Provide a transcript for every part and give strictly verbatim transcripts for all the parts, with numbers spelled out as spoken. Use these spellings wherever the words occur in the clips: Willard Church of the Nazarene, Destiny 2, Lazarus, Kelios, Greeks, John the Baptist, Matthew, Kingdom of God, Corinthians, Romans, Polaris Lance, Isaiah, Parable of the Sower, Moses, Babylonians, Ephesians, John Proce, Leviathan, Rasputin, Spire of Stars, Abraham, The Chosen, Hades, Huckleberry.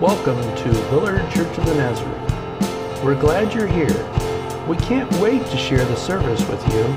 Welcome to Willard Church of the Nazarene. We're glad you're here. We can't wait to share the service with you.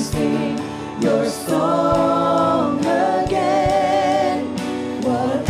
Sing your song again. What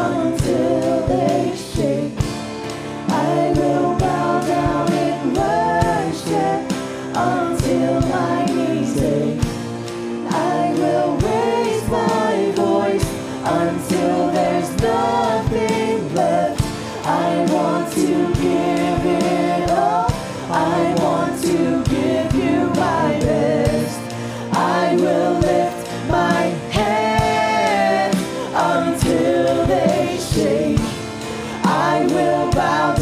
Until they shake, I will bow down.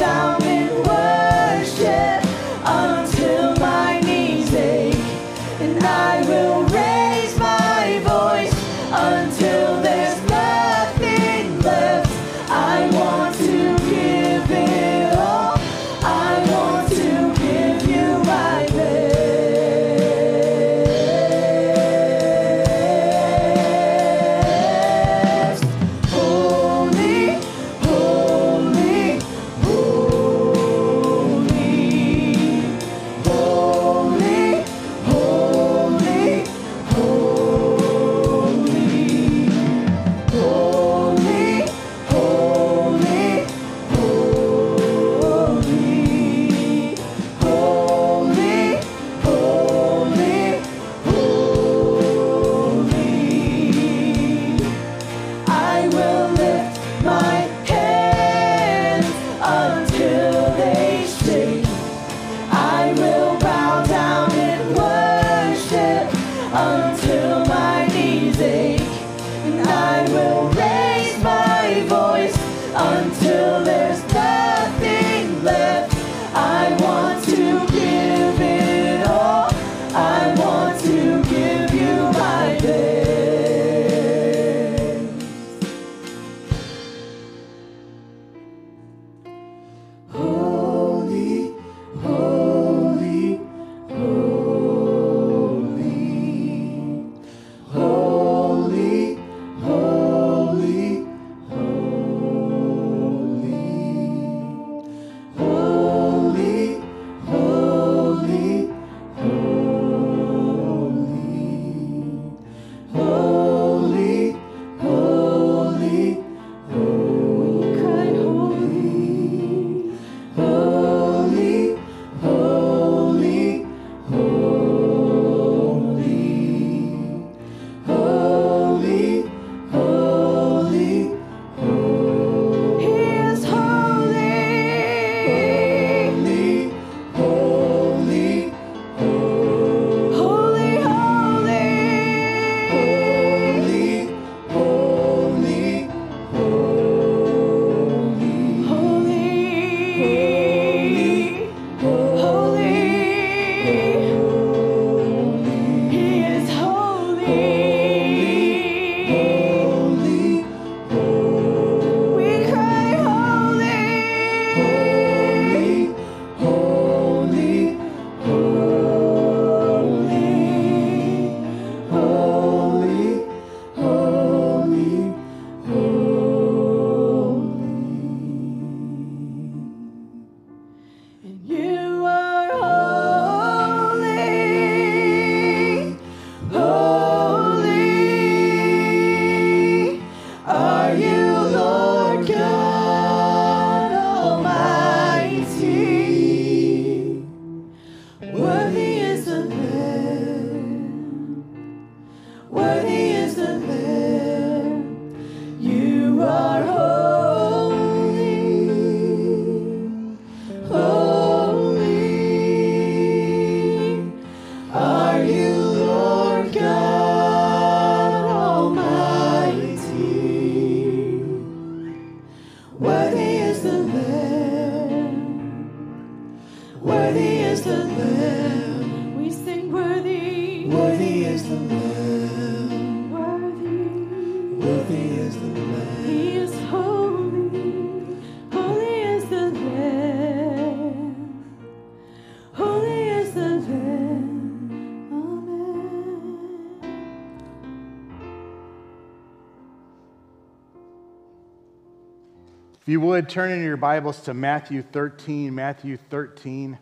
If you would, turn in your Bibles to Matthew thirteen. Matthew thirteen.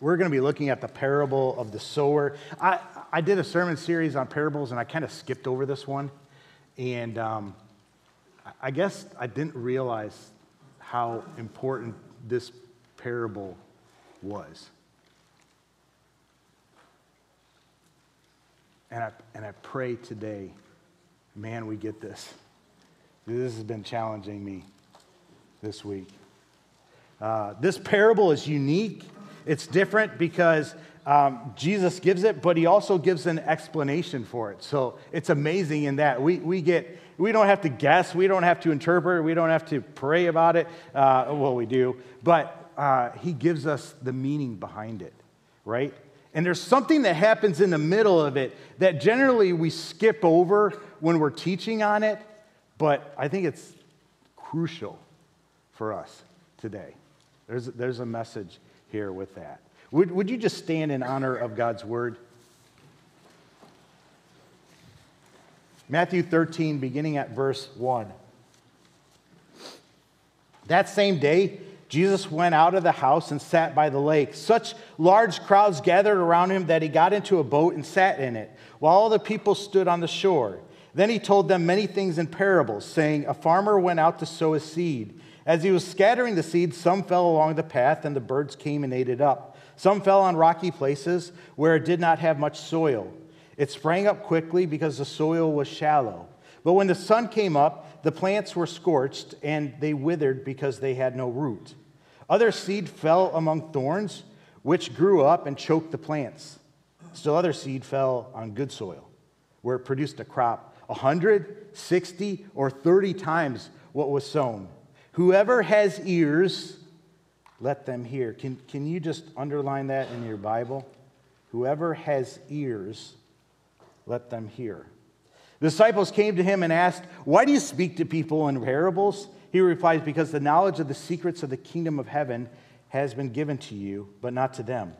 We're going to be looking at the parable of the sower. I, I did a sermon series on parables, and I kind of skipped over this one. And um, I guess I didn't realize how important this parable was. And I, and I pray today, man, we get this. This has been challenging me this week. Uh, this parable is unique. It's different because um, Jesus gives it, but he also gives an explanation for it. So it's amazing in that we we get we don't have to guess, we don't have to interpret, we don't have to pray about it. Uh, well, we do, but uh, he gives us the meaning behind it, right? And there's something that happens in the middle of it that generally we skip over when we're teaching on it. But I think it's crucial for us today. There's, there's a message here with that. Would, would you just stand in honor of God's word? Matthew thirteen, beginning at verse one. That same day, Jesus went out of the house and sat by the lake. Such large crowds gathered around him that he got into a boat and sat in it, while all the people stood on the shore. Then he told them many things in parables, saying, a farmer went out to sow his seed. As he was scattering the seed, some fell along the path, and the birds came and ate it up. Some fell on rocky places where it did not have much soil. It sprang up quickly because the soil was shallow. But when the sun came up, the plants were scorched, and they withered because they had no root. Other seed fell among thorns, which grew up and choked the plants. Still other seed fell on good soil, where it produced a crop A hundred, sixty, or thirty times what was sown. Whoever has ears, let them hear. Can, can you just underline that in your Bible? Whoever has ears, let them hear. The disciples came to him and asked, why do you speak to people in parables? He replies, because the knowledge of the secrets of the kingdom of heaven has been given to you, but not to them.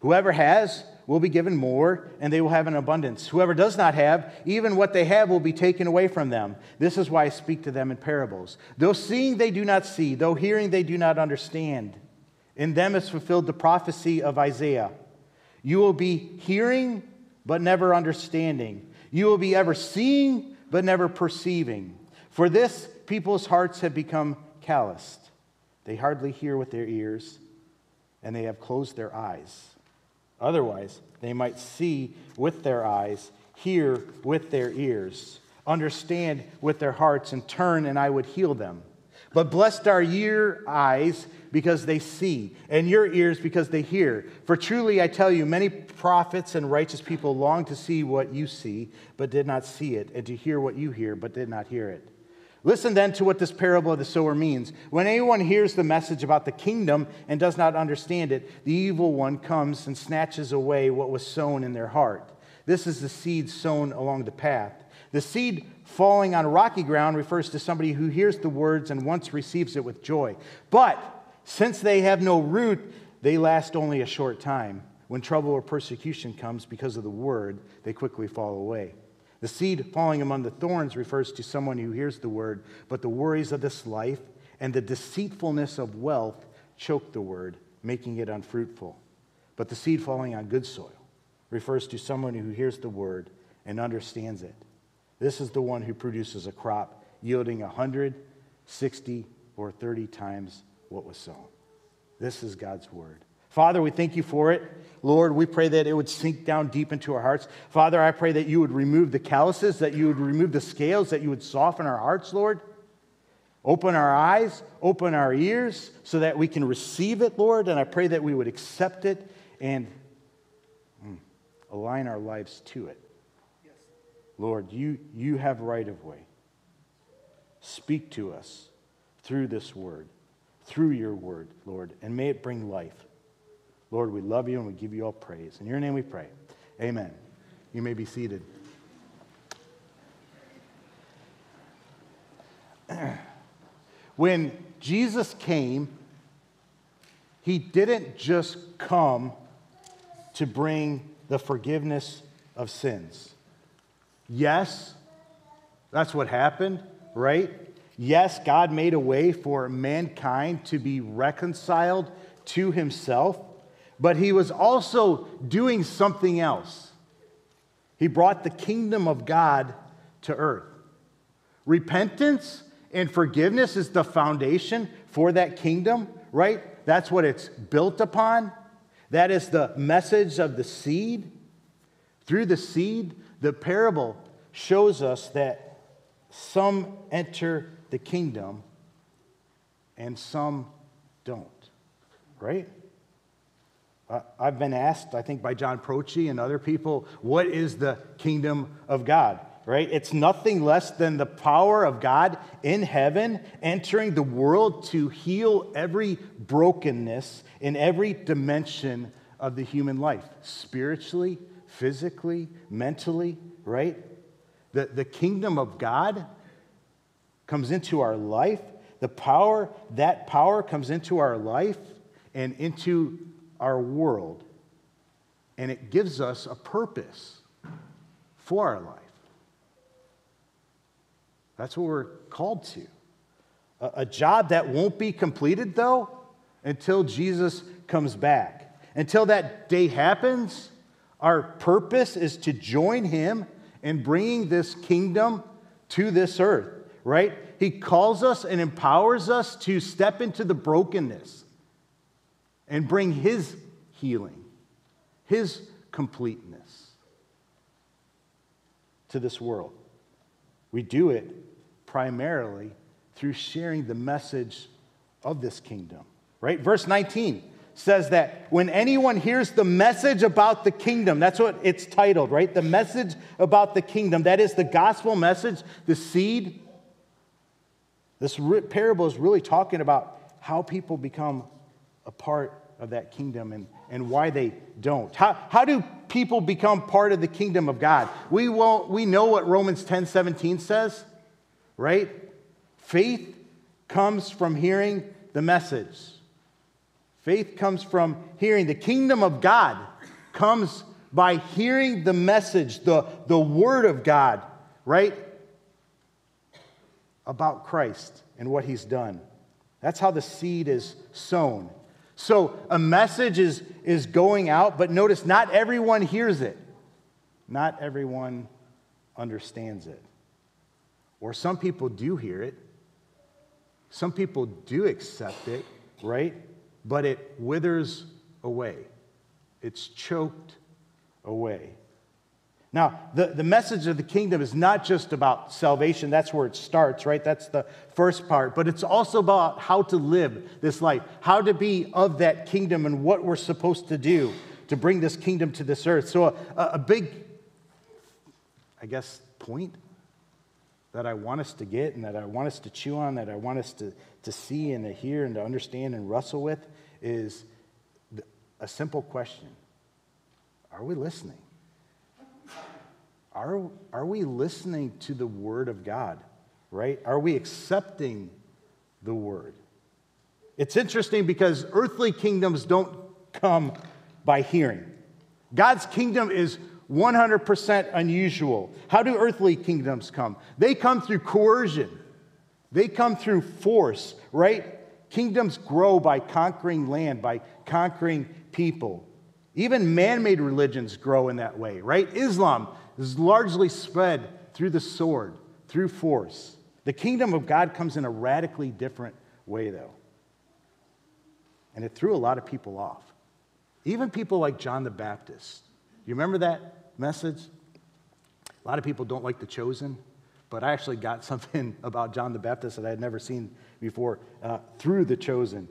Whoever has will be given more, and they will have an abundance. Whoever does not have, even what they have will be taken away from them. This is why I speak to them in parables. Though seeing they do not see, though hearing they do not understand. In them is fulfilled the prophecy of Isaiah. You will be hearing, but never understanding. You will be ever seeing, but never perceiving. For this, people's hearts have become calloused. They hardly hear with their ears, and they have closed their eyes. Otherwise, they might see with their eyes, hear with their ears, understand with their hearts, and turn, and I would heal them. But blessed are your eyes because they see, and your ears because they hear. For truly I tell you, many prophets and righteous people longed to see what you see, but did not see it, and to hear what you hear, but did not hear it. Listen then to what this parable of the sower means. When anyone hears the message about the kingdom and does not understand it, the evil one comes and snatches away what was sown in their heart. This is the seed sown along the path. The seed falling on rocky ground refers to somebody who hears the words and once receives it with joy. But since they have no root, they last only a short time. When trouble or persecution comes because of the word, they quickly fall away. The seed falling among the thorns refers to someone who hears the word, but the worries of this life and the deceitfulness of wealth choke the word, making it unfruitful. But the seed falling on good soil refers to someone who hears the word and understands it. This is the one who produces a crop yielding a hundred, sixty, or thirty times what was sown. This is God's word. Father, we thank you for it. Lord, we pray that it would sink down deep into our hearts. Father, I pray that you would remove the calluses, that you would remove the scales, that you would soften our hearts, Lord. Open our eyes, open our ears, so that we can receive it, Lord. And I pray that we would accept it and align our lives to it. Yes. Lord, you, you have right of way. Speak to us through this word, through your word, Lord, and may it bring life. Lord, we love you and we give you all praise. In your name we pray. Amen. You may be seated. When Jesus came, he didn't just come to bring the forgiveness of sins. Yes, that's what happened, right? Yes, God made a way for mankind to be reconciled to himself, but he was also doing something else. He brought the kingdom of God to earth. Repentance and forgiveness is the foundation for that kingdom, right? That's what it's built upon. That is the message of the seed. Through the seed, the parable shows us that some enter the kingdom and some don't, right? I've been asked, I think by John Proce and other people, what is the kingdom of God, right? It's nothing less than the power of God in heaven entering the world to heal every brokenness in every dimension of the human life, spiritually, physically, mentally, right? The, the kingdom of God comes into our life. The power, that power comes into our life and into our world. And it gives us a purpose for our life. That's what we're called to. A, a job that won't be completed, though, until Jesus comes back. Until that day happens, our purpose is to join him in bringing this kingdom to this earth, right? He calls us and empowers us to step into the brokenness and bring his healing, his completeness to this world. We do it primarily through sharing the message of this kingdom, right? Verse nineteen says that when anyone hears the message about the kingdom, that's what it's titled, right? The message about the kingdom, that is the gospel message, the seed. This parable is really talking about how people become a part of that kingdom and, and why they don't. How, how do people become part of the kingdom of God? We, won't, we know what Romans ten seventeen says, right? Faith comes from hearing the message. Faith comes from hearing. The kingdom of God comes by hearing the message, the, the word of God, right? About Christ and what he's done. That's how the seed is sown. So a message is, is going out, but notice not everyone hears it. Not everyone understands it. Or some people do hear it. Some people do accept it, right? But it withers away. It's choked away. Now, the, the message of the kingdom is not just about salvation. That's where it starts, right? That's the first part. But it's also about how to live this life, how to be of that kingdom and what we're supposed to do to bring this kingdom to this earth. So a, a big, I guess, point that I want us to get and that I want us to chew on, that I want us to, to see and to hear and to understand and wrestle with is a simple question. Are we listening? Are, are we listening to the word of God, right? Are we accepting the word? It's interesting because earthly kingdoms don't come by hearing. God's kingdom is one hundred percent unusual. How do earthly kingdoms come? They come through coercion. They come through force, right? Kingdoms grow by conquering land, by conquering people. Even man-made religions grow in that way, right? Islam is largely spread through the sword, through force. The kingdom of God comes in a radically different way, though. And it threw a lot of people off. Even people like John the Baptist. You remember that message? A lot of people don't like The Chosen, but I actually got something about John the Baptist that I had never seen before uh, through The Chosen,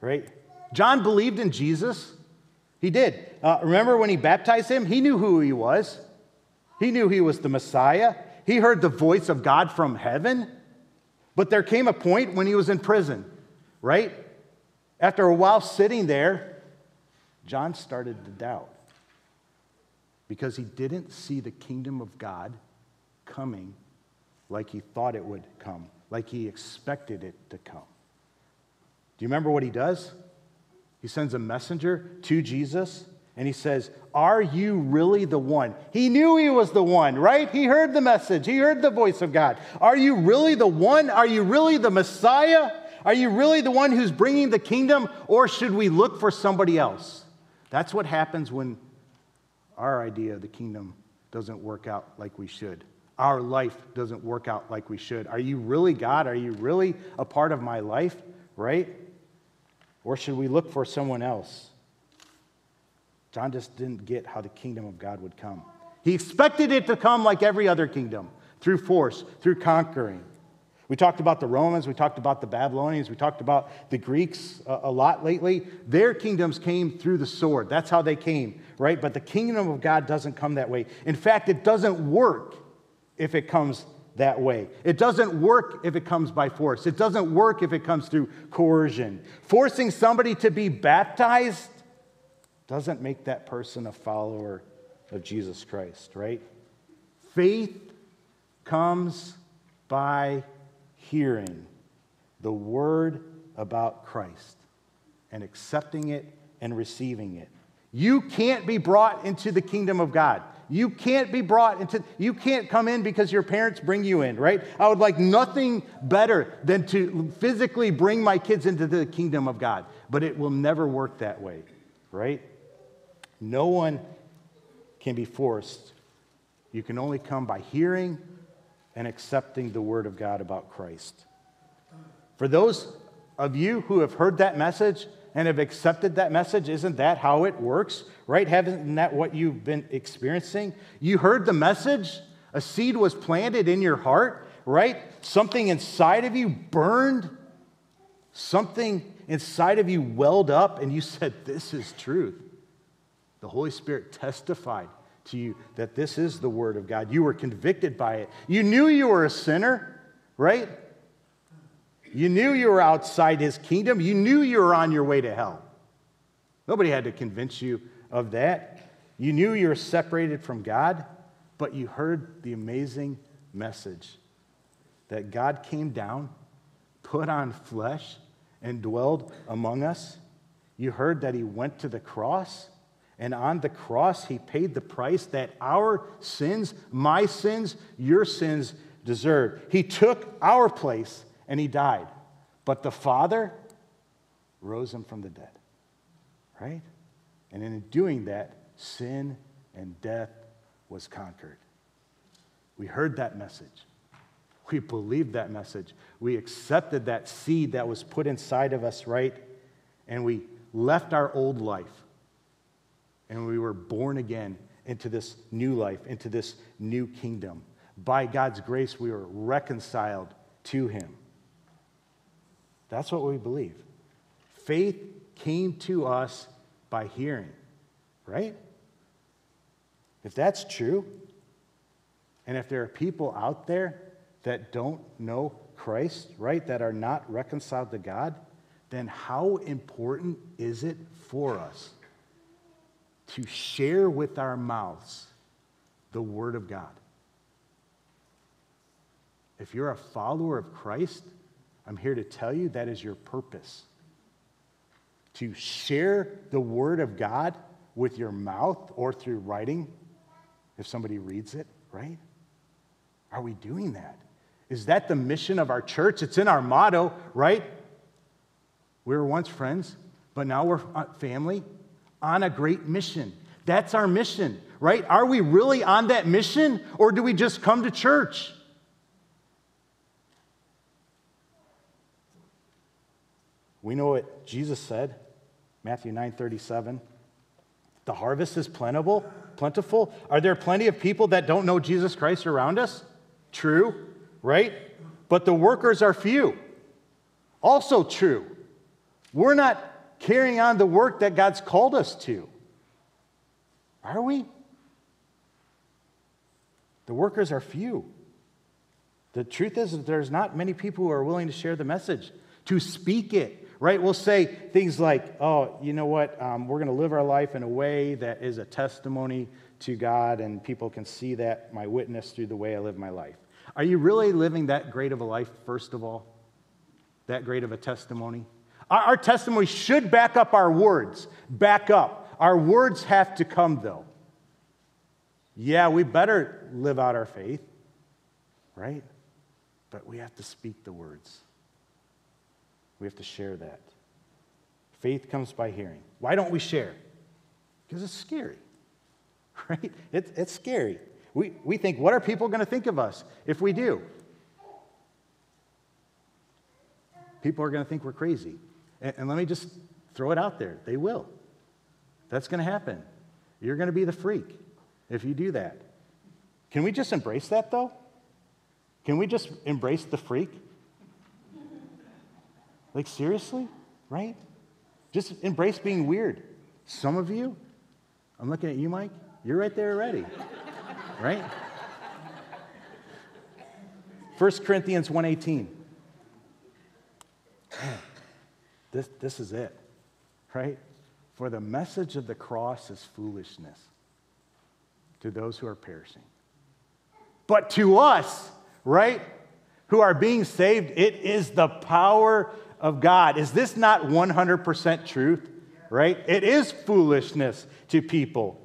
right? John believed in Jesus. He did. Uh, remember when he baptized him? He knew who he was. He knew he was the Messiah. He heard the voice of God from heaven. But there came a point when he was in prison, right? After a while sitting there, John started to doubt because he didn't see the kingdom of God coming like he thought it would come, like he expected it to come. Do you remember what he does? He sends a messenger to Jesus, and he says, are you really the one? He knew he was the one, right? He heard the message. He heard the voice of God. Are you really the one? Are you really the Messiah? Are you really the one who's bringing the kingdom? Or should we look for somebody else? That's what happens when our idea of the kingdom doesn't work out like we should. Our life doesn't work out like we should. Are you really God? Are you really a part of my life, right? Or should we look for someone else? John just didn't get how the kingdom of God would come. He expected it to come like every other kingdom, through force, through conquering. We talked about the Romans. We talked about the Babylonians. We talked about the Greeks a, a lot lately. Their kingdoms came through the sword. That's how they came, right? But the kingdom of God doesn't come that way. In fact, it doesn't work if it comes that way. It doesn't work if it comes by force. It doesn't work if it comes through coercion. Forcing somebody to be baptized doesn't make that person a follower of Jesus Christ, right? Faith comes by hearing the word about Christ and accepting it and receiving it. You can't be brought into the kingdom of God. You can't be brought into, you can't come in because your parents bring you in, right? I would like nothing better than to physically bring my kids into the kingdom of God, but it will never work that way, right? No one can be forced. You can only come by hearing and accepting the word of God about Christ. For those of you who have heard that message and have accepted that message, isn't that how it works, right? Haven't that what you've been experiencing? You heard the message, a seed was planted in your heart, right? Something inside of you burned, something inside of you welled up, and you said, this is truth. The Holy Spirit testified to you that this is the word of God. You were convicted by it. You knew you were a sinner, right? You knew you were outside his kingdom. You knew you were on your way to hell. Nobody had to convince you of that. You knew you were separated from God, but you heard the amazing message that God came down, put on flesh, and dwelled among us. You heard that he went to the cross, and on the cross he paid the price that our sins, my sins, your sins deserved. He took our place and he died, but the Father rose him from the dead, right? And in doing that, sin and death was conquered. We heard that message. We believed that message. We accepted that seed that was put inside of us, right? And we left our old life, and we were born again into this new life, into this new kingdom. By God's grace, we were reconciled to him. That's what we believe. Faith came to us by hearing, right? If that's true, and if there are people out there that don't know Christ, right, that are not reconciled to God, then how important is it for us to share with our mouths the word of God? If you're a follower of Christ, I'm here to tell you that is your purpose. To share the word of God with your mouth or through writing, if somebody reads it, right? Are we doing that? Is that the mission of our church? It's in our motto, right? We were once friends, but now we're family on a great mission. That's our mission, right? Are we really on that mission, or do we just come to church? We know what Jesus said, Matthew nine thirty-seven. The harvest is plentiful. Plentiful. Are there plenty of people that don't know Jesus Christ around us? True, right? But the workers are few. Also true. We're not carrying on the work that God's called us to. Are we? The workers are few. The truth is that there's not many people who are willing to share the message, to speak it. Right? We'll say things like, oh, you know what, um, we're going to live our life in a way that is a testimony to God, and people can see that, my witness, through the way I live my life. Are you really living that great of a life, first of all? That great of a testimony? Our, our testimony should back up our words, back up Our words have to come, though. Yeah, we better live out our faith, right? But we have to speak the words. We have to share that. Faith comes by hearing. Why don't we share? Because it's scary, right? It's, it's scary. We, we think, what are people going to think of us if we do? People are going to think we're crazy. And, and let me just throw it out there. They will. That's going to happen. You're going to be the freak if you do that. Can we just embrace that, though? Can we just embrace the freak? Like, seriously? Right? Just embrace being weird. Some of you, I'm looking at you, Mike, you're right there already. Right? First Corinthians one eighteen. This, this is it, right? For the message of the cross is foolishness to those who are perishing. But to us, right, who are being saved, it is the power of God. Is this not one hundred percent truth, right? It is foolishness to people.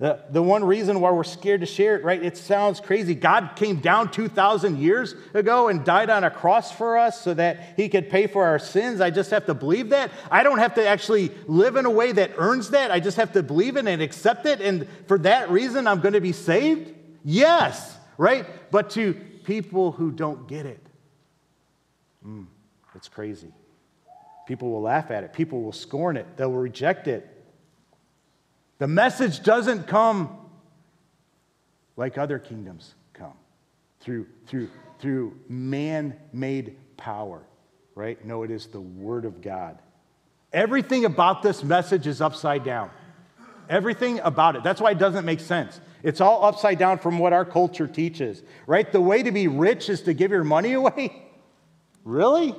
The, the one reason why we're scared to share it, right, it sounds crazy. God came down two thousand years ago and died on a cross for us so that he could pay for our sins. I just have to believe that. I don't have to actually live in a way that earns that. I just have to believe it and accept it. And for that reason, I'm going to be saved? Yes, right? But to people who don't get it, mm, it's crazy. People will laugh at it. People will scorn it. They'll reject it. The message doesn't come like other kingdoms come, through, through, through man-made power, right? No, it is the Word of God. Everything about this message is upside down. Everything about it. That's why it doesn't make sense. It's all upside down from what our culture teaches, right? The way to be rich is to give your money away? Really?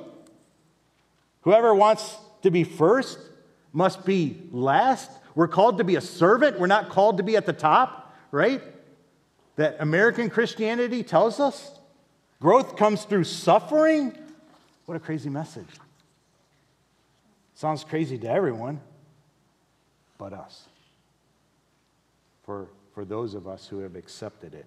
Whoever wants to be first must be last? We're called to be a servant. We're not called to be at the top, right? That American Christianity tells us. Growth comes through suffering. What a crazy message. Sounds crazy to everyone but us. For, for those of us who have accepted it.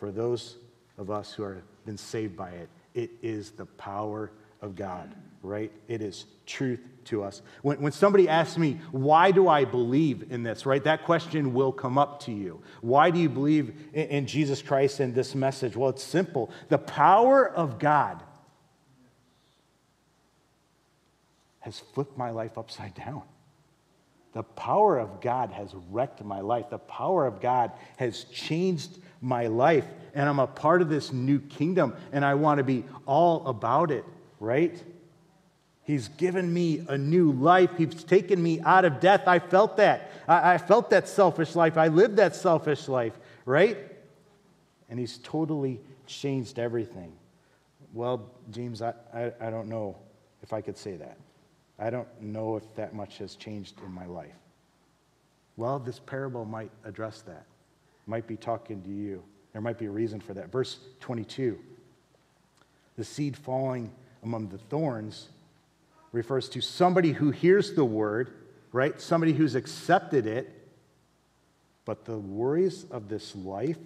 For those of us who have been saved by it. It is the power of God, right? It is truth to us. When, when somebody asks me, why do I believe in this, right? That question will come up to you. Why do you believe in, in Jesus Christ and this message? Well, it's simple. The power of God has flipped my life upside down. The power of God has wrecked my life. The power of God has changed my life, and I'm a part of this new kingdom, and I want to be all about it. Right? He's given me a new life. He's taken me out of death. I felt that. I, I felt that selfish life. I lived that selfish life, right? And he's totally changed everything. Well, James, I, I, I don't know if I could say that. I don't know if that much has changed in my life. Well, this parable might address that. It might be talking to you. There might be a reason for that. Verse twenty-two, the seed falling among the thorns refers to somebody who hears the word, right? Somebody who's accepted it, but the worries of this life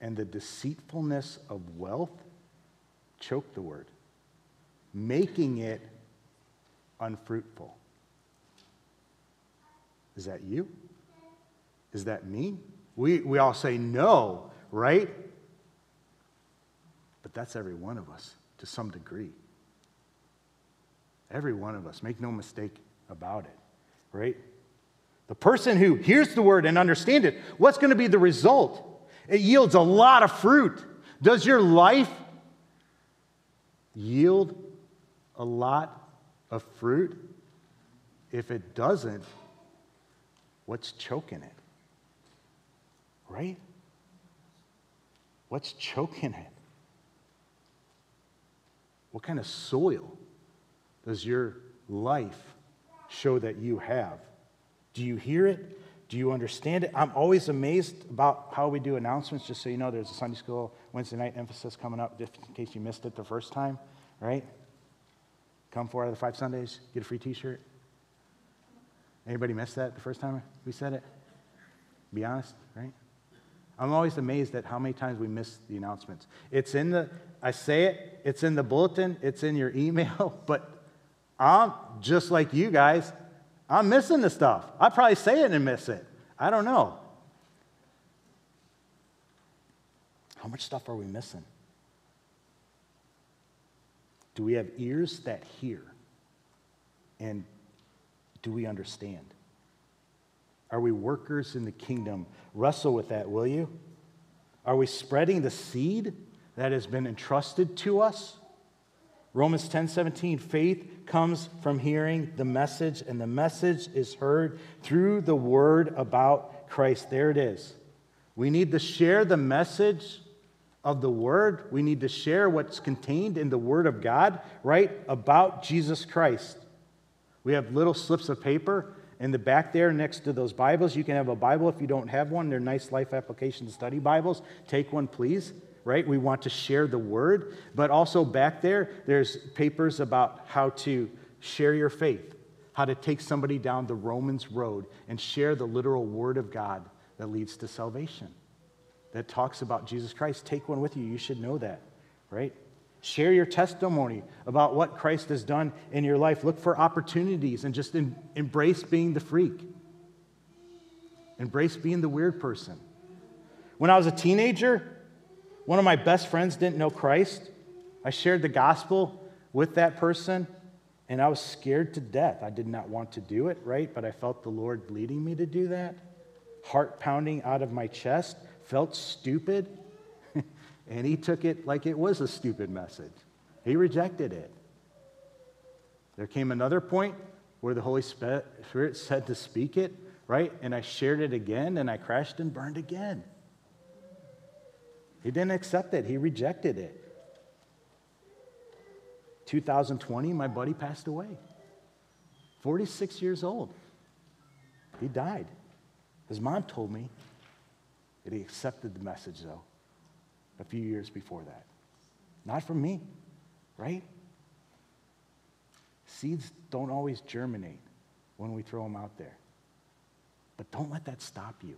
and the deceitfulness of wealth choke the word, making it unfruitful. Is that you? Is that me? We, we all say no, right? But that's every one of us to some degree. Every one of us, make no mistake about it, right? The person who hears the word and understands it, what's going to be the result? It yields a lot of fruit. Does your life yield a lot of fruit? If it doesn't, what's choking it? Right? What's choking it? What kind of soil does your life show that you have? Do you hear it? Do you understand it? I'm always amazed about how we do announcements. Just so you know, there's a Sunday school Wednesday night emphasis coming up, just in case you missed it the first time, right? Come four out of the five Sundays, get a free t-shirt. Anybody missed that the first time we said it? Be honest, right? I'm always amazed at how many times we miss the announcements. It's in the, I say it, it's in the bulletin, it's in your email, but I'm just like you guys, I'm missing the stuff. I probably say it and miss it. I don't know. How much stuff are we missing? Do we have ears that hear? And do we understand? Are we workers in the kingdom? Wrestle with that, will you? Are we spreading the seed that has been entrusted to us? Romans ten seventeen, faith comes from hearing the message, and the message is heard through the word about Christ. There it is. We need to share the message of the word. We need to share what's contained in the word of God, right, about Jesus Christ. We have little slips of paper in the back there next to those Bibles. You can have a Bible if you don't have one. They're nice Life Application Study Bibles. Take one, please. Right? We want to share the word. But also back there, there's papers about how to share your faith, how to take somebody down the Romans road and share the literal word of God that leads to salvation, that talks about Jesus Christ. Take one with you. You should know that, right? Share your testimony about what Christ has done in your life. Look for opportunities and just em- embrace being the freak. Embrace being the weird person. When I was a teenager, one of my best friends didn't know Christ. I shared the gospel with that person, and I was scared to death. I did not want to do it, right? But I felt the Lord leading me to do that. Heart pounding out of my chest. Felt stupid. And he took it like it was a stupid message. He rejected it. There came another point where the Holy Spirit said to speak it, right? And I shared it again, and I crashed and burned again. He didn't accept it. He rejected it. two thousand twenty, my buddy passed away. forty-six years old. He died. His mom told me that he accepted the message, though, a few years before that. Not from me, right? Seeds don't always germinate when we throw them out there. But don't let that stop you.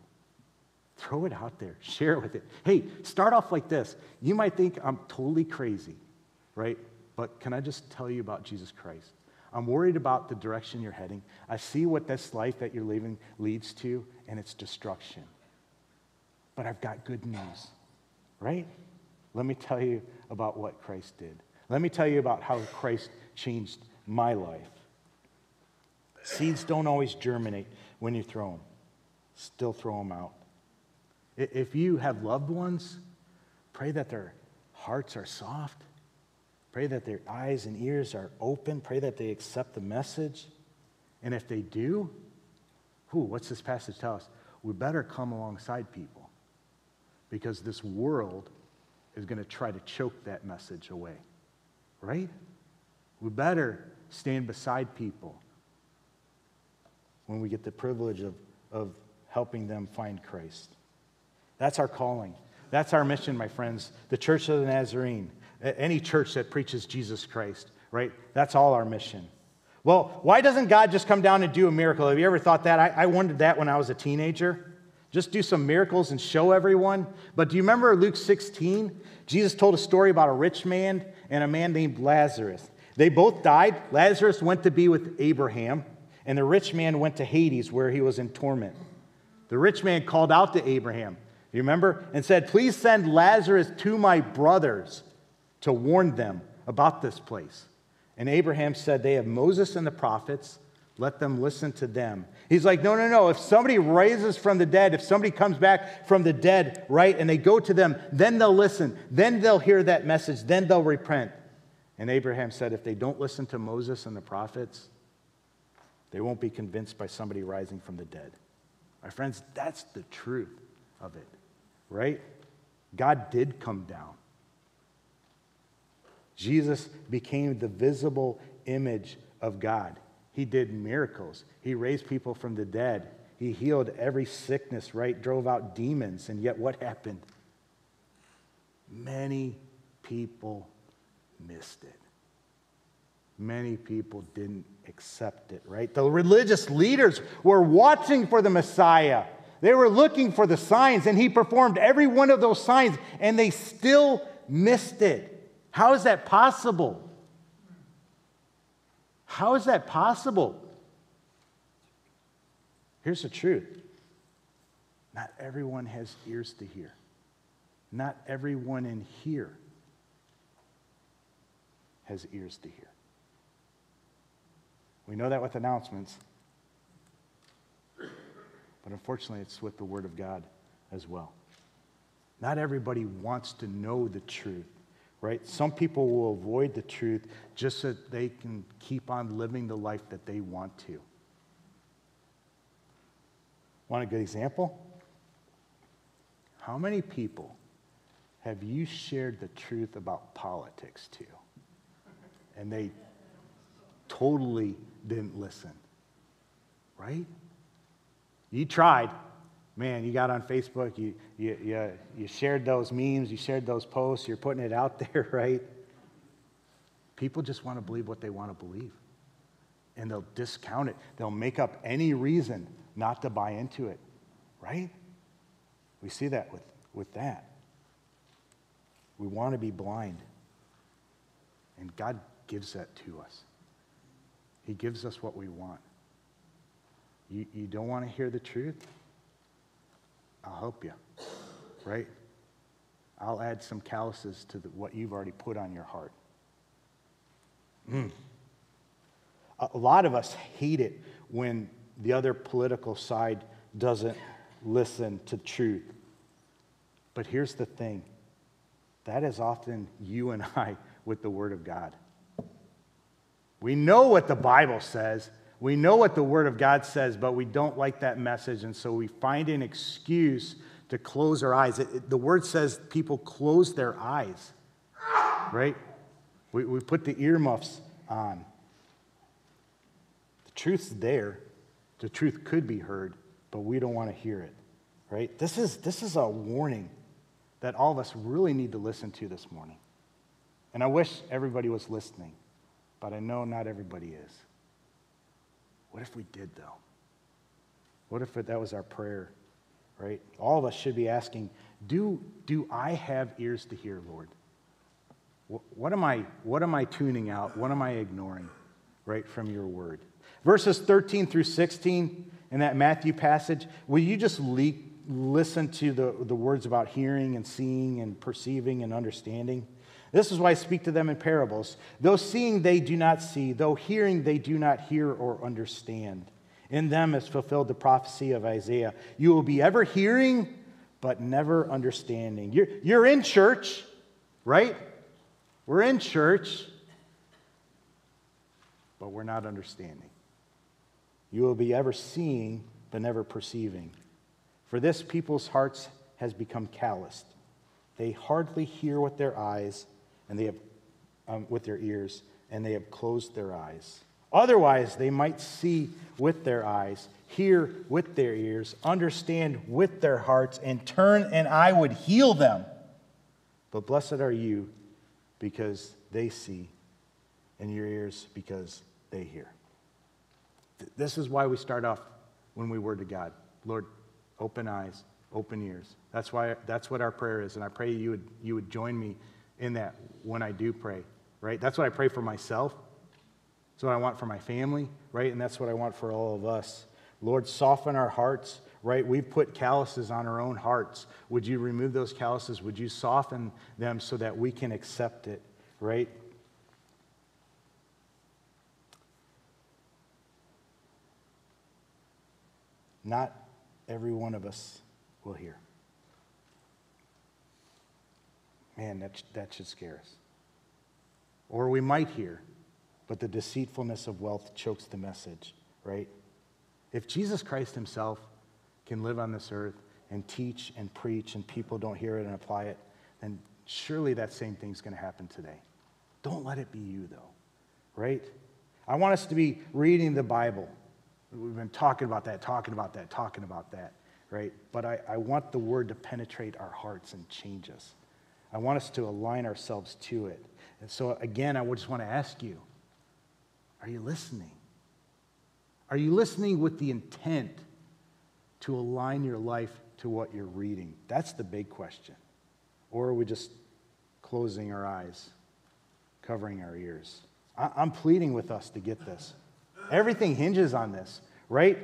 Throw it out there. Share it with it. Hey, start off like this. You might think I'm totally crazy, right? But can I just tell you about Jesus Christ? I'm worried about the direction you're heading. I see what this life that you're living leads to, and it's destruction. But I've got good news. Right? Let me tell you about what Christ did. Let me tell you about how Christ changed my life. Seeds don't always germinate when you throw them. Still throw them out. If you have loved ones, pray that their hearts are soft. Pray that their eyes and ears are open. Pray that they accept the message. And if they do, who? What's this passage tell us? We better come alongside people. Because this world is going to try to choke that message away, right? We better stand beside people when we get the privilege of, of helping them find Christ. That's our calling. That's our mission, my friends. The Church of the Nazarene, any church that preaches Jesus Christ, right? That's all our mission. Well, why doesn't God just come down and do a miracle? Have you ever thought that? I, I wondered that when I was a teenager. Just do some miracles and show everyone. But do you remember Luke sixteen? Jesus told a story about a rich man and a man named Lazarus. They both died. Lazarus went to be with Abraham, and the rich man went to Hades where he was in torment. The rich man called out to Abraham, you remember, and said, "Please send Lazarus to my brothers to warn them about this place." And Abraham said, "They have Moses and the prophets. Let them listen to them." He's like, no, no, no. If somebody rises from the dead, if somebody comes back from the dead, right, and they go to them, then they'll listen. Then they'll hear that message. Then they'll repent. And Abraham said, if they don't listen to Moses and the prophets, they won't be convinced by somebody rising from the dead. My friends, that's the truth of it, right? God did come down. Jesus became the visible image of God. He did miracles. He raised people from the dead. He healed every sickness, right? Drove out demons. And yet what happened? Many people missed it. many people didn't accept it, right? The religious leaders were watching for the Messiah. They were looking for the signs, and he performed every one of those signs, and they still missed it. How is that possible? How is that possible? Here's the truth. Not everyone has ears to hear. Not everyone in here has ears to hear. We know that with announcements, but unfortunately it's with the Word of God as well. Not everybody wants to know the truth, right? Some people will avoid the truth just so that they can keep on living the life that they want to. Want a good example? How many people have you shared the truth about politics to? And they totally didn't listen, right? You tried. Man, you got on Facebook, you, you, you, you shared those memes, you shared those posts, you're putting it out there, right? People just want to believe what they want to believe. And they'll discount it. They'll make up any reason not to buy into it, right? We see that with, with that. We want to be blind. And God gives that to us. He gives us what we want. You, you don't want to hear the truth? I'll help you, right? I'll add some calluses to the, what you've already put on your heart. Mm. A lot of us hate it when the other political side doesn't listen to truth. But here's the thing. That is often you and I with the Word of God. We know what the Bible says. We know what the Word of God says, but we don't like that message, and so we find an excuse to close our eyes. It, it, the Word says people close their eyes, right? We, we put the earmuffs on. The truth's there. The truth could be heard, but we don't want to hear it, right? This is, this is a warning that all of us really need to listen to this morning. And I wish everybody was listening, but I know not everybody is. What if we did, though? What if that was our prayer, right? All of us should be asking, do, do I have ears to hear, Lord? What, what am I, what am I tuning out? What am I ignoring, right, from your word? Verses thirteen through sixteen in that Matthew passage, will you just le- listen to the, the words about hearing and seeing and perceiving and understanding? This is why I speak to them in parables. Though seeing, they do not see. Though hearing, they do not hear or understand. In them is fulfilled the prophecy of Isaiah. You will be ever hearing, but never understanding. You're, you're in church, right? We're in church, but we're not understanding. You will be ever seeing, but never perceiving. For this people's hearts has become calloused. They hardly hear with their eyes, and they have um, with their ears, and they have closed their eyes. Otherwise, they might see with their eyes, hear with their ears, understand with their hearts, and turn, and I would heal them. But blessed are you, because they see, and your ears, because they hear. Th- this is why we start off when we word to God. Lord, open eyes, open ears. That's why. That's what our prayer is, and I pray you would you would join me in that when I do pray, right? That's what I pray for myself. That's what I want for my family, right? And that's what I want for all of us. Lord, soften our hearts, right? We've put calluses on our own hearts. Would you remove those calluses? Would you soften them so that we can accept it, right? Not every one of us will hear. Man, that, that should scare us. Or we might hear, but the deceitfulness of wealth chokes the message, right? If Jesus Christ himself can live on this earth and teach and preach and people don't hear it and apply it, then surely that same thing's going to happen today. Don't let it be you, though, right? I want us to be reading the Bible. We've been talking about that, talking about that, talking about that, right? But I, I want the word to penetrate our hearts and change us. I want us to align ourselves to it. And so, again, I just want to ask you, Are you listening? Are you listening with the intent to align your life to what you're reading? That's the big question. Or are we just closing our eyes, covering our ears? I- I'm pleading with us to get this. Everything hinges on this, right?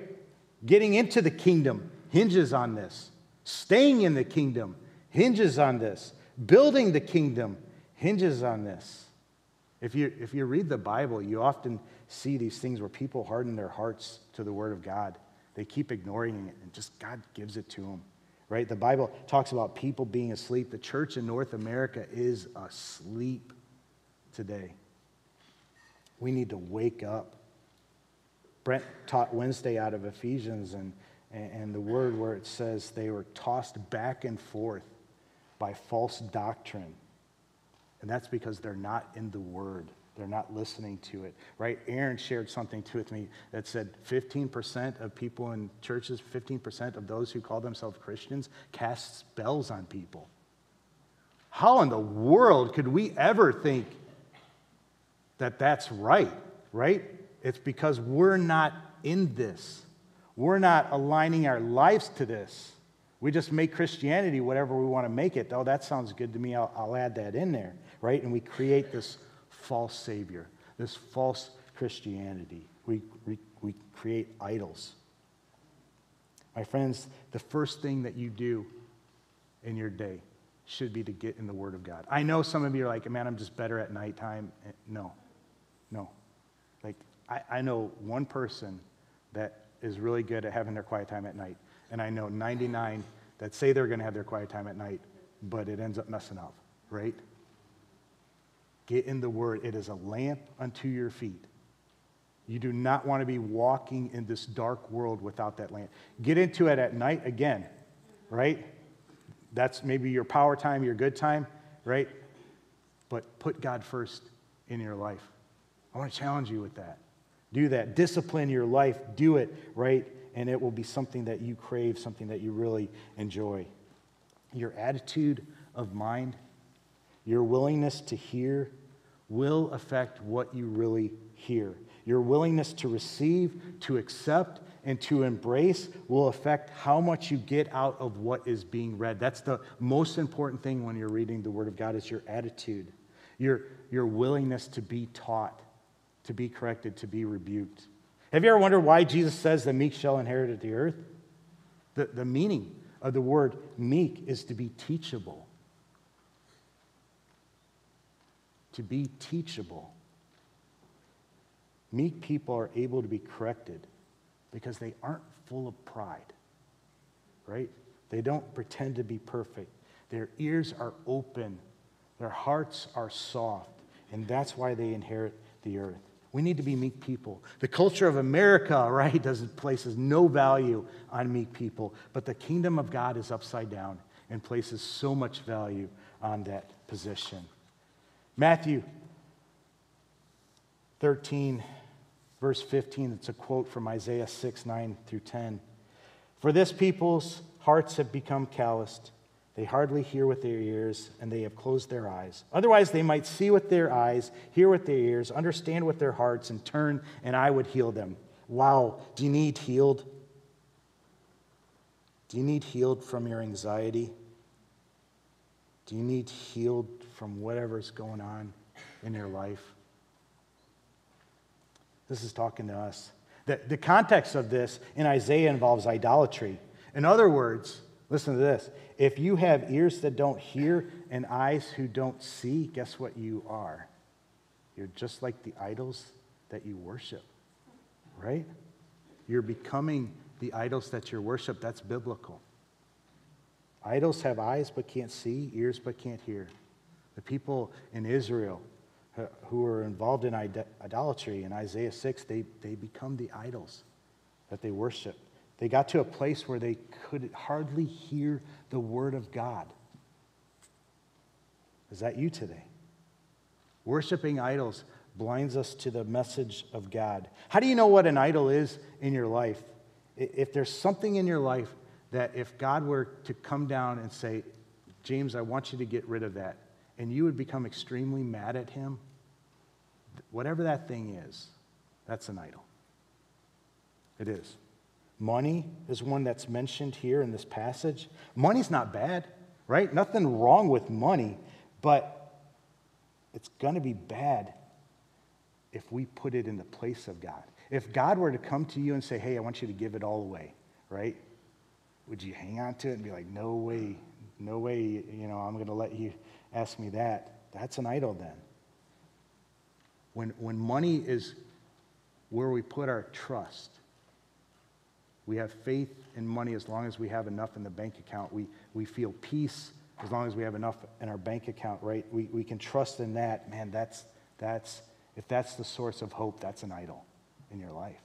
Getting into the kingdom hinges on this. Staying in the kingdom hinges on this. Building the kingdom hinges on this. If you, if you read the Bible, you often see these things where people harden their hearts to the Word of God. They keep ignoring it, and just God gives it to them, right? The Bible talks about people being asleep. The church in North America is asleep today. We need to wake up. Brent taught Wednesday out of Ephesians and, and the word where it says they were tossed back and forth by false doctrine. And that's because they're not in the Word. They're not listening to it, right? Aaron shared something with me that said fifteen percent of people in churches, fifteen percent of those who call themselves Christians cast spells on people. How in the world could we ever think that that's right, right? It's because we're not in this. We're not aligning our lives to this. We just make Christianity whatever we want to make it. Oh, that sounds good to me. I'll, I'll add that in there, right? And we create this false savior, this false Christianity. We, we, we create idols. My friends, the first thing that you do in your day should be to get in the Word of God. I know some of you are like, man, I'm just better at nighttime. No, no. Like, I, I know one person that is really good at having their quiet time at night. And I know ninety-nine that say they're going to have their quiet time at night, but it ends up messing up, right? Get in the Word. It is a lamp unto your feet. You do not want to be walking in this dark world without that lamp. Get into it at night again, right? That's maybe your power time, your good time, right? But put God first in your life. I want to challenge you with that. Do that. Discipline your life. Do it, right? And it will be something that you crave, something that you really enjoy. Your attitude of mind, your willingness to hear will affect what you really hear. Your willingness to receive, to accept, and to embrace will affect how much you get out of what is being read. That's the most important thing when you're reading the Word of God is your attitude, your, your willingness to be taught, to be corrected, to be rebuked. Have you ever wondered why Jesus says the meek shall inherit the earth? The, the meaning of the word meek is to be teachable. To be teachable. Meek people are able to be corrected because they aren't full of pride, right? They don't pretend to be perfect. Their ears are open. Their hearts are soft. And that's why they inherit the earth. We need to be meek people. The culture of America, right, does, places no value on meek people, but the kingdom of God is upside down and places so much value on that position. Matthew thirteen, verse fifteen, it's a quote from Isaiah six, nine through ten. For this people's hearts have become calloused. They hardly hear with their ears, and they have closed their eyes. Otherwise, they might see with their eyes, hear with their ears, understand with their hearts, and turn, and I would heal them. Wow, do you need healed? Do you need healed from your anxiety? Do you need healed from whatever's going on in your life? This is talking to us. The, the context of this in Isaiah involves idolatry. In other words, listen to this. If you have ears that don't hear and eyes who don't see, guess what you are? You're just like the idols that you worship, right? You're becoming the idols that you worship. That's biblical. Idols have eyes but can't see, ears but can't hear. The people in Israel who are involved in idolatry in Isaiah six, they, they become the idols that they worship. They got to a place where they could hardly hear the Word of God. Is that you today? Worshipping idols blinds us to the message of God. How do you know what an idol is in your life? If there's something in your life that if God were to come down and say, James, I want you to get rid of that, and you would become extremely mad at him, whatever that thing is, That's an idol. It is. Money is one that's mentioned here in this passage. Money's not bad, right? Nothing wrong with money, but it's going to be bad if we put it in the place of God. If God were to come to you and say, hey, I want you to give it all away, right? Would you hang on to it and be like, no way, no way, you know, I'm going to let you ask me that. That's an idol then. When, when money is where we put our trust, we have faith in money as long as we have enough in the bank account. We, we feel peace as long as we have enough in our bank account, right? We, we can trust in that. Man, that's, that's, if that's the source of hope, that's an idol in your life.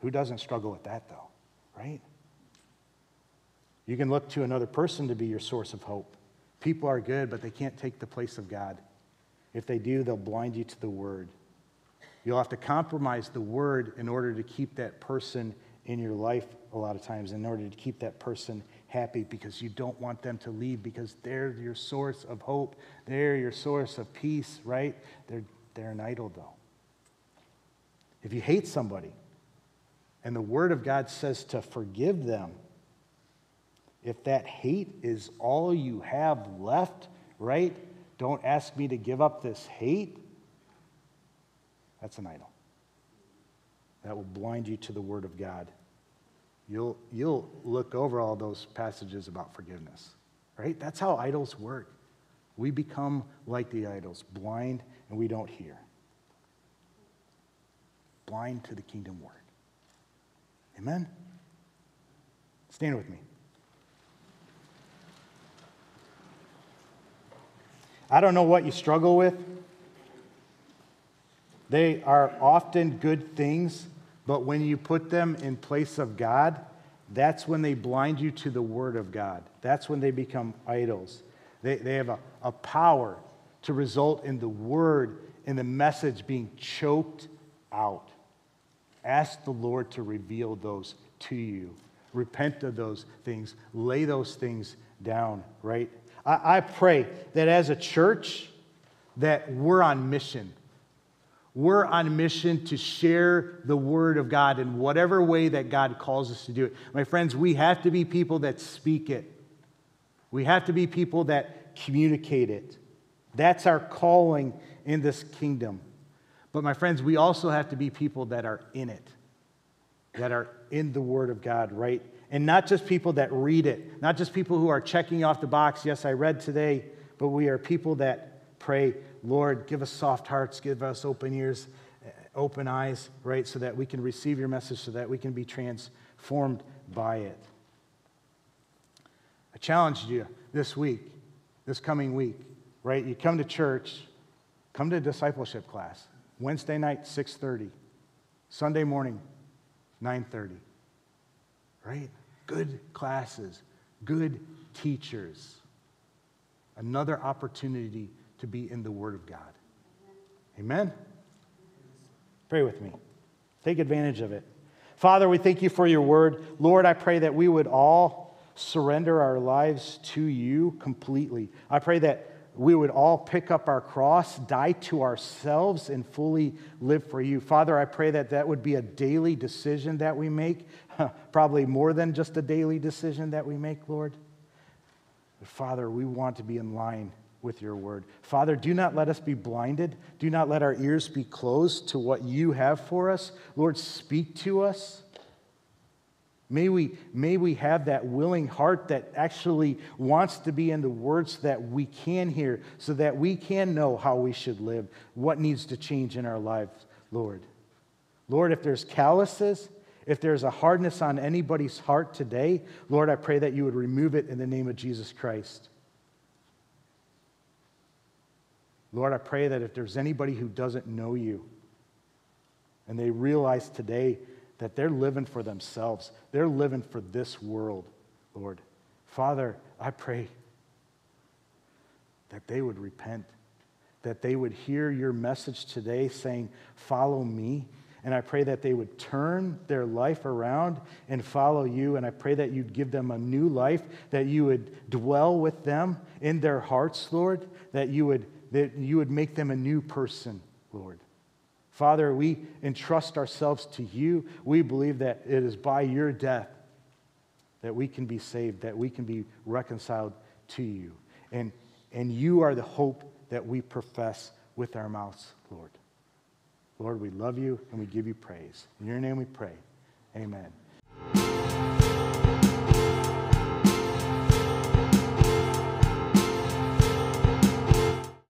Who doesn't struggle with that though, right? You can look to another person to be your source of hope. People are good, but they can't take the place of God. If they do, they'll blind you to the word. You'll have to compromise the word in order to keep that person in your life a lot of times, in order to keep that person happy, because you don't want them to leave, because they're your source of hope. They're your source of peace, right? They're, they're an idol, though. If you hate somebody and the word of God says to forgive them, if that hate is all you have left, right? Don't ask me to give up this hate. That's an idol. That will blind you to the word of God. You'll, you'll look over all those passages about forgiveness, right? That's how idols work. We become like the idols, blind and we don't hear. Blind to the kingdom word. Amen? Stand with me. I don't know what you struggle with. They are often good things, but when you put them in place of God, that's when they blind you to the word of God. That's when they become idols. They, they have a, a power to result in the word and the message being choked out. Ask the Lord to reveal those to you. Repent of those things. Lay those things down, right? I, I pray that as a church that we're on mission. We're on mission to share the word of God in whatever way that God calls us to do it. My friends, we have to be people that speak it. We have to be people that communicate it. That's our calling in this kingdom. But my friends, we also have to be people that are in it, that are in the word of God, right? And not just people that read it, not just people who are checking off the box, yes, I read today, but we are people that pray, Lord, give us soft hearts, give us open ears, open eyes, right, so that we can receive your message, so that we can be transformed by it. I challenged you this week, this coming week, right? You come to church, come to a discipleship class, Wednesday night, six thirty, Sunday morning, nine thirty, right? Good classes, good teachers, another opportunity to be in the word of God. Amen? Pray with me. Take advantage of it. Father, we thank you for your word. Lord, I pray that we would all surrender our lives to you completely. I pray that we would all pick up our cross, die to ourselves, and fully live for you. Father, I pray that that would be a daily decision that we make, probably more than just a daily decision that we make, Lord. But Father, we want to be in line with your word. Father, do not let us be blinded. Do not let our ears be closed to what you have for us. Lord, speak to us. May we, may we have that willing heart that actually wants to be in the words that we can hear, so that we can know how we should live, what needs to change in our lives, Lord. Lord, if there's calluses, if there's a hardness on anybody's heart today, Lord, I pray that you would remove it in the name of Jesus Christ. Lord, I pray that if there's anybody who doesn't know you and they realize today that they're living for themselves, they're living for this world, Lord. Father, I pray that they would repent, that they would hear your message today saying, follow me. And I pray that they would turn their life around and follow you. And I pray that you'd give them a new life, that you would dwell with them in their hearts, Lord, that you would that you would make them a new person, Lord. Father, we entrust ourselves to you. We believe that it is by your death that we can be saved, that we can be reconciled to you. And, and you are the hope that we profess with our mouths, Lord. Lord, we love you and we give you praise. In your name we pray. Amen.